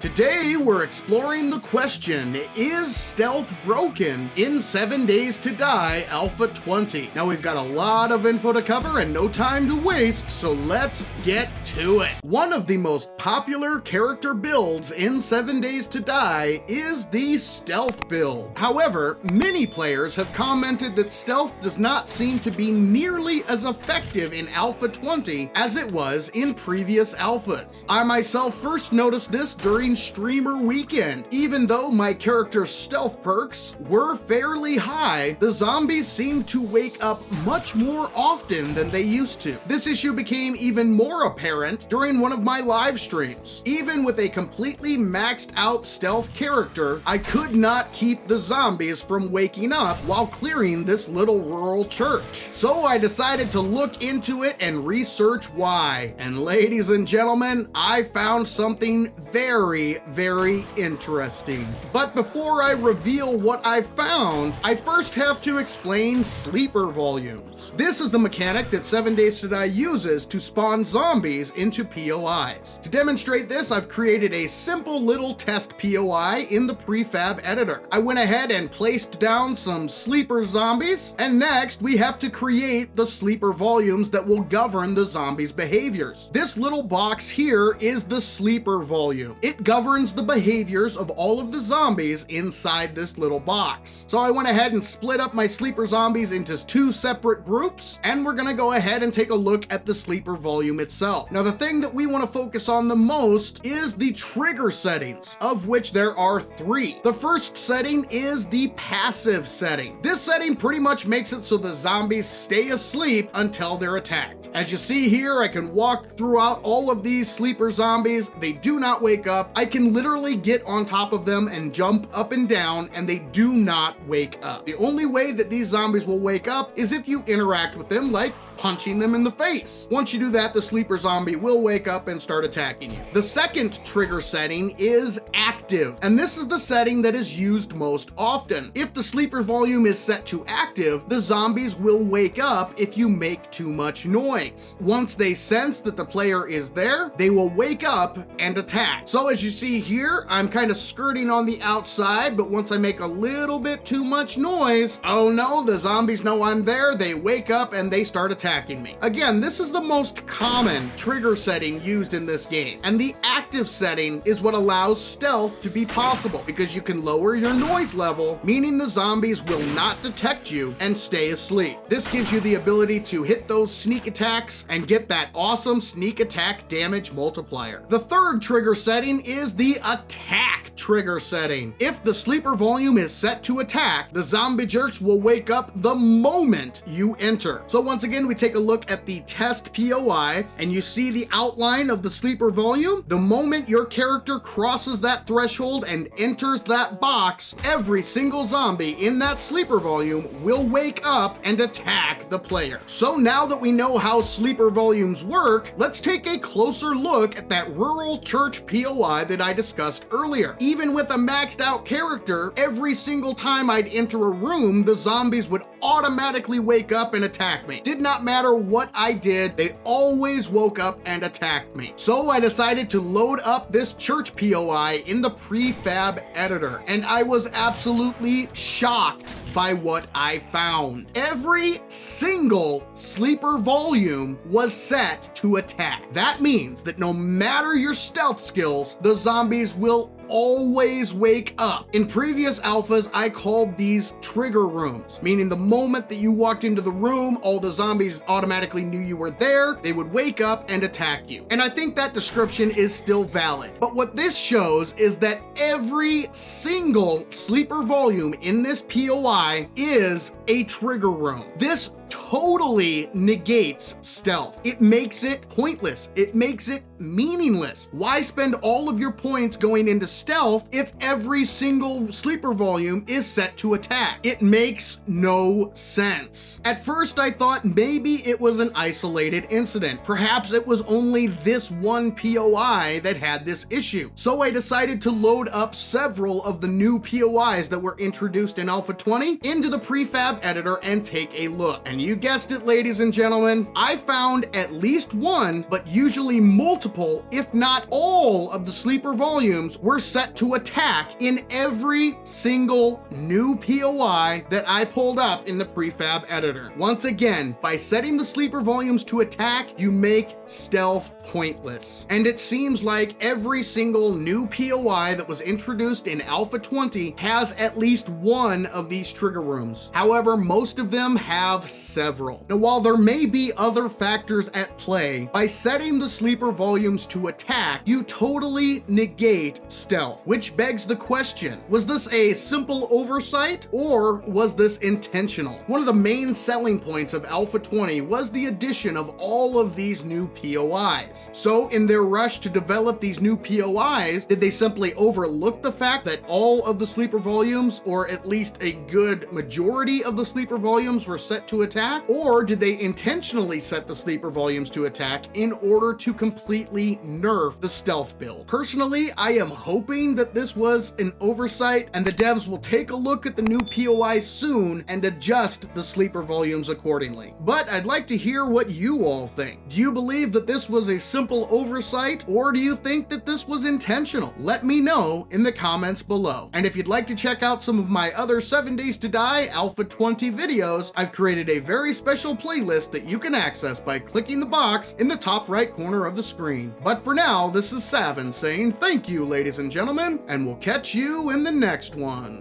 Today we're exploring the question, is stealth broken in 7 Days to Die Alpha 20? Now we've got a lot of info to cover and no time to waste, so let's get to it. One of the most popular character builds in 7 Days to Die is the stealth build. However, many players have commented that stealth does not seem to be nearly as effective in Alpha 20 as it was in previous alphas. I myself first noticed this during streamer weekend. Even though my character's stealth perks were fairly high, the zombies seemed to wake up much more often than they used to. This issue became even more apparent during one of my live streams. Even with a completely maxed out stealth character, I could not keep the zombies from waking up while clearing this little rural church. So I decided to look into it and research why. And ladies and gentlemen, I found something very, very interesting. But before I reveal what I found, I first have to explain Sleeper Volumes. This is the mechanic that 7 Days to Die uses to spawn zombies into POIs. To demonstrate this, I've created a simple little test POI in the prefab editor. I went ahead and placed down some sleeper zombies, and next we have to create the sleeper volumes that will govern the zombies' behaviors. This little box here is the sleeper volume. It governs the behaviors of all of the zombies inside this little box. So I went ahead and split up my sleeper zombies into two separate groups, and we're gonna go ahead and take a look at the sleeper volume itself. Now, the thing that we wanna focus on the most is the trigger settings, of which there are three. The first setting is the passive setting. This setting pretty much makes it so the zombies stay asleep until they're attacked. As you see here, I can walk throughout all of these sleeper zombies. They do not wake up. I can literally get on top of them and jump up and down, and they do not wake up. The only way that these zombies will wake up is if you interact with them, like punching them in the face. Once you do that, the sleeper zombie will wake up and start attacking you. The second trigger setting is active, and this is the setting that is used most often. If the sleeper volume is set to active, the zombies will wake up if you make too much noise. Once they sense that the player is there, they will wake up and attack. So as you see here, I'm kind of skirting on the outside, but once I make a little bit too much noise, oh no, the zombies know I'm there, they wake up and they start attacking me. Again, this is the most common trigger setting used in this game, and the active setting is what allows stealth to be possible, because you can lower your noise level, meaning the zombies will not detect you and stay asleep. This gives you the ability to hit those sneak attacks and get that awesome sneak attack damage multiplier. The third trigger setting is the attack trigger setting. If the sleeper volume is set to attack, the zombie jerks will wake up the moment you enter. So once again, we take a look at the test POI, and you see the outline of the sleeper volume. The moment your character crosses that threshold and enters that box, every single zombie in that sleeper volume will wake up and attack the player. So now that we know how sleeper volumes work, let's take a closer look at that rural church POI that I discussed earlier. Even with a maxed out character, every single time I'd enter a room, the zombies would automatically wake up and attack me. Did not matter what I did, they always woke up and attacked me. So I decided to load up this church POI in the prefab editor, and I was absolutely shocked by what I found. Every single sleeper volume was set to attack. That means that no matter your stealth skills, the zombies will always wake up. In previous alphas, I called these trigger rooms, meaning the moment that you walked into the room, all the zombies automatically knew you were there, they would wake up and attack you. And I think that description is still valid. But what this shows is that every single sleeper volume in this POI is a trigger room. This totally negates stealth. It makes it pointless. It makes it meaningless. Why spend all of your points going into stealth if every single sleeper volume is set to attack? It makes no sense. At first, I thought maybe it was an isolated incident. Perhaps it was only this one POI that had this issue. So I decided to load up several of the new POIs that were introduced in Alpha 20 into the prefab editor and take a look. And you guessed it, ladies and gentlemen, I found at least one, but usually multiple multiple, if not all, of the Sleeper volumes were set to attack in every single new POI that I pulled up in the prefab editor. Once again, by setting the Sleeper volumes to attack, you make stealth pointless. And it seems like every single new POI that was introduced in Alpha 20 has at least one of these trigger rooms. However, most of them have several. Now, while there may be other factors at play, by setting the Sleeper volumes to attack, you totally negate stealth, which begs the question, was this a simple oversight or was this intentional? One of the main selling points of Alpha 20 was the addition of all of these new POIs. So in their rush to develop these new POIs, did they simply overlook the fact that all of the Sleeper volumes, or at least a good majority of the Sleeper volumes, were set to attack? Or did they intentionally set the Sleeper volumes to attack in order to completely nerf the stealth build? Personally, I am hoping that this was an oversight and the devs will take a look at the new POI soon and adjust the Sleeper volumes accordingly. But I'd like to hear what you all think. Do you believe that this was a simple oversight, or do you think that this was intentional? Let me know in the comments below. And if you'd like to check out some of my other 7 Days to Die Alpha 20 videos, I've created a very special playlist that you can access by clicking the box in the top right corner of the screen. But for now, this is Saven saying thank you, ladies and gentlemen, and we'll catch you in the next one.